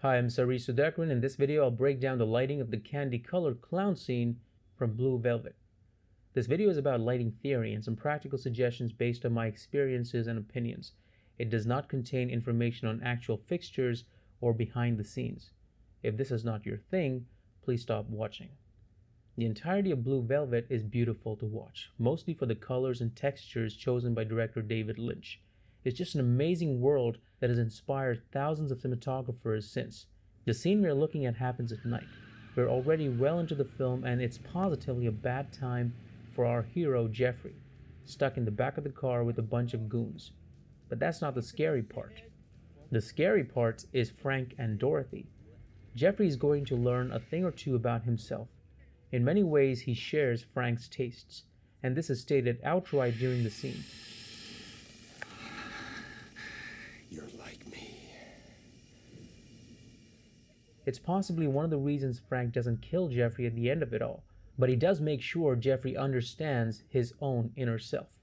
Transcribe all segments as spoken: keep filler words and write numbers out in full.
Hi, I'm Sarish Sudhakran. In this video, I'll break down the lighting of the candy-colored clown scene from Blue Velvet. This video is about lighting theory and some practical suggestions based on my experiences and opinions. It does not contain information on actual fixtures or behind the scenes. If this is not your thing, please stop watching. The entirety of Blue Velvet is beautiful to watch, mostly for the colors and textures chosen by director David Lynch. It's just an amazing world that has inspired thousands of cinematographers since. The scene we are looking at happens at night. We're already well into the film and it's positively a bad time for our hero Jeffrey, stuck in the back of the car with a bunch of goons. But that's not the scary part. The scary part is Frank and Dorothy. Jeffrey is going to learn a thing or two about himself. In many ways he shares Frank's tastes, and this is stated outright during the scene. You're like me. It's possibly one of the reasons Frank doesn't kill Jeffrey at the end of it all, but he does make sure Jeffrey understands his own inner self.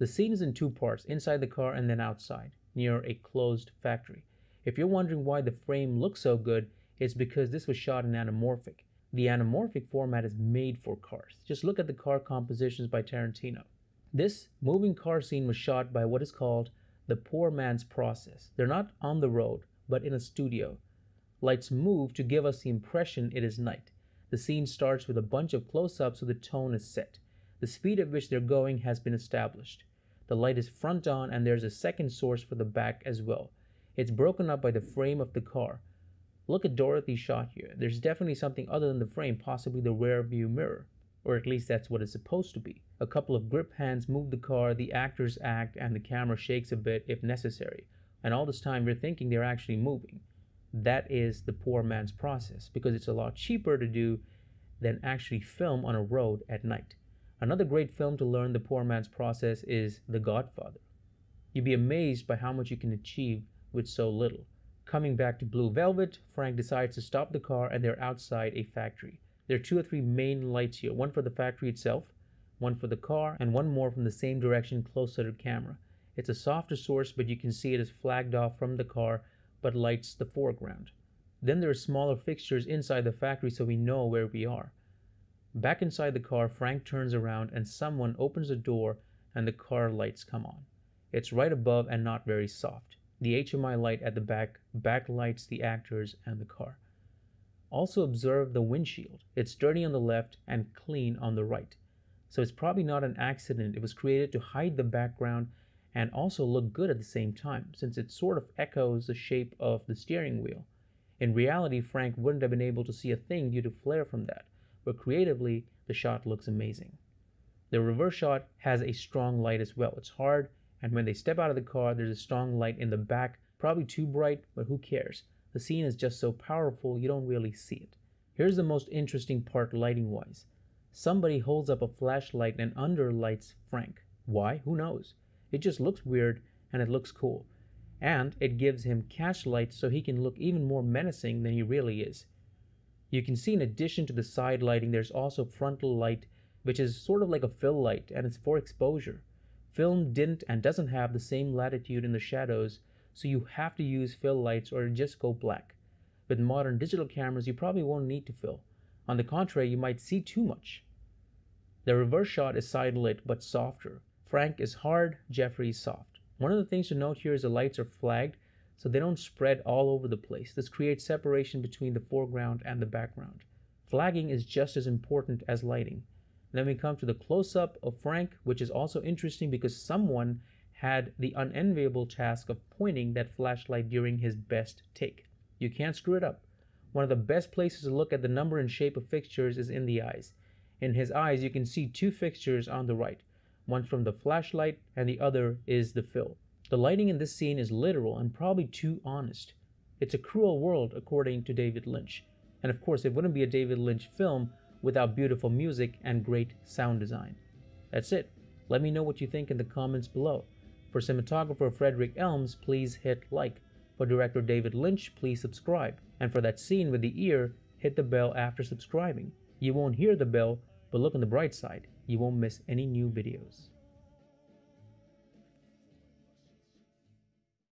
The scene is in two parts, inside the car and then outside, near a closed factory. If you're wondering why the frame looks so good, it's because this was shot in anamorphic. The anamorphic format is made for cars. Just look at the car compositions by Tarantino. This moving car scene was shot by what is called the Poor Man's Process. They're not on the road, but in a studio. Lights move to give us the impression it is night. The scene starts with a bunch of close-ups so the tone is set. The speed at which they're going has been established. The light is front on and there's a second source for the back as well. It's broken up by the frame of the car. Look at Dorothy's shot here. There's definitely something other than the frame, possibly the rear view mirror. Or at least that's what it's supposed to be. A couple of grip hands move the car, the actors act, and the camera shakes a bit if necessary. And all this time you're thinking they're actually moving. That is the Poor Man's Process, because it's a lot cheaper to do than actually film on a road at night. Another great film to learn the Poor Man's Process is The Godfather. You'd be amazed by how much you can achieve with so little. Coming back to Blue Velvet, Frank decides to stop the car and they're outside a factory. There are two or three main lights here, one for the factory itself, one for the car, and one more from the same direction closer to camera. It's a softer source, but you can see it is flagged off from the car, but lights the foreground. Then there are smaller fixtures inside the factory so we know where we are. Back inside the car, Frank turns around and someone opens a door and the car lights come on. It's right above and not very soft. The H M I light at the back backlights the actors and the car. Also observe the windshield. It's dirty on the left and clean on the right. So it's probably not an accident. It was created to hide the background and also look good at the same time, since it sort of echoes the shape of the steering wheel. In reality, Frank wouldn't have been able to see a thing due to flare from that, but creatively, the shot looks amazing. The reverse shot has a strong light as well. It's hard, and when they step out of the car, there's a strong light in the back, probably too bright, but who cares? The scene is just so powerful, you don't really see it. Here's the most interesting part lighting-wise. Somebody holds up a flashlight and underlights Frank. Why? Who knows? It just looks weird and it looks cool. And it gives him catch light so he can look even more menacing than he really is. You can see in addition to the side lighting, there's also frontal light, which is sort of like a fill light and it's for exposure. Film didn't and doesn't have the same latitude in the shadows, so you have to use fill lights or just go black. With modern digital cameras, you probably won't need to fill. On the contrary, you might see too much. The reverse shot is side lit but softer. Frank is hard, Jeffrey is soft. One of the things to note here is the lights are flagged so they don't spread all over the place. This creates separation between the foreground and the background. Flagging is just as important as lighting. Then we come to the close-up of Frank, which is also interesting because someone had the unenviable task of pointing that flashlight during his best take. You can't screw it up. One of the best places to look at the number and shape of fixtures is in the eyes. In his eyes, you can see two fixtures on the right, one from the flashlight and the other is the fill. The lighting in this scene is literal and probably too honest. It's a cruel world according to David Lynch. And of course, it wouldn't be a David Lynch film without beautiful music and great sound design. That's it. Let me know what you think in the comments below. For cinematographer Frederick Elmes, please hit like. For director David Lynch, please subscribe. And for that scene with the ear, hit the bell after subscribing. You won't hear the bell, but look on the bright side. You won't miss any new videos.